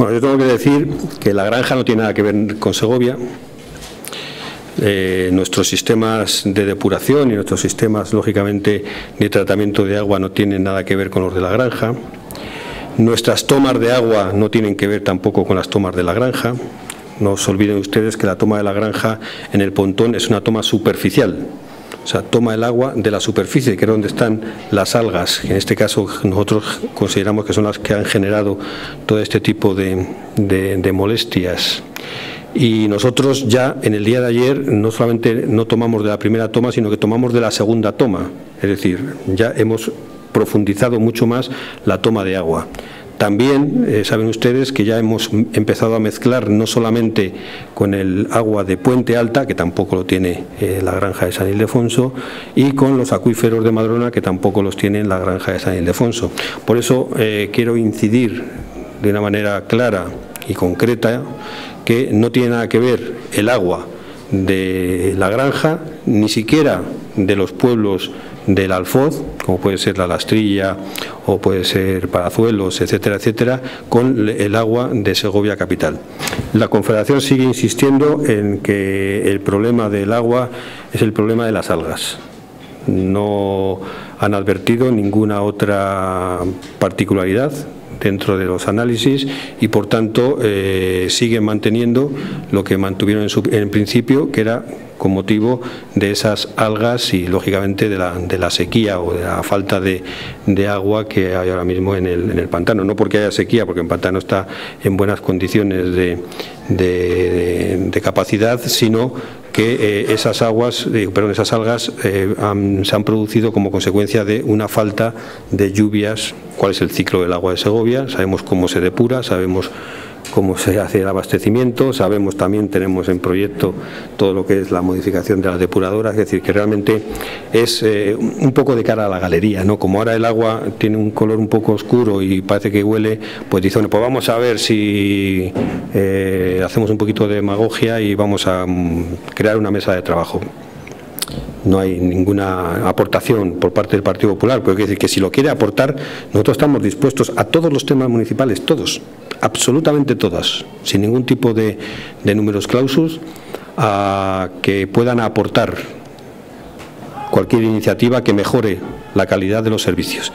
Bueno, yo tengo que decir que la granja no tiene nada que ver con Segovia. Nuestros sistemas de depuración y nuestros sistemas, lógicamente, de tratamiento de agua no tienen nada que ver con los de la granja. Nuestras tomas de agua no tienen que ver tampoco con las tomas de la granja. No se olviden ustedes que la toma de la granja en el pontón es una toma superficial. O sea, toma el agua de la superficie, que es donde están las algas. En este caso nosotros consideramos que son las que han generado todo este tipo de molestias. Y nosotros ya en el día de ayer no solamente no tomamos de la primera toma, sino que tomamos de la segunda toma. Es decir, ya hemos profundizado mucho más la toma de agua. También saben ustedes que ya hemos empezado a mezclar no solamente con el agua de Puente Alta, que tampoco lo tiene la granja de San Ildefonso, y con los acuíferos de Madrona, que tampoco los tiene la granja de San Ildefonso. Por eso quiero incidir de una manera clara y concreta que no tiene nada que ver el agua de la granja, ni siquiera de los pueblos del Alfoz, como puede ser la Lastrilla o puede ser Parazuelos, etcétera, etcétera, con el agua de Segovia capital. La Confederación sigue insistiendo en que el problema del agua es el problema de las algas. No han advertido ninguna otra particularidad dentro de los análisis y, por tanto, siguen manteniendo lo que mantuvieron en principio, que era con motivo de esas algas y, lógicamente, de la sequía o de la falta de agua que hay ahora mismo en el pantano. No porque haya sequía, porque el pantano está en buenas condiciones de capacidad, sino que esas algas se han producido como consecuencia de una falta de lluvias. ¿Cuál es el ciclo del agua de Segovia? Sabemos cómo se depura, sabemos cómo se hace el abastecimiento, sabemos también, tenemos en proyecto todo lo que es la modificación de las depuradoras, es decir, que realmente es un poco de cara a la galería, ¿no? Como ahora el agua tiene un color un poco oscuro y parece que huele, pues dice, bueno, pues vamos a ver si hacemos un poquito de demagogia y vamos a crear una mesa de trabajo. No hay ninguna aportación por parte del Partido Popular, pero hay que decir que si lo quiere aportar, nosotros estamos dispuestos a todos los temas municipales, todos, absolutamente todas, sin ningún tipo de números clausus, a que puedan aportar cualquier iniciativa que mejore la calidad de los servicios.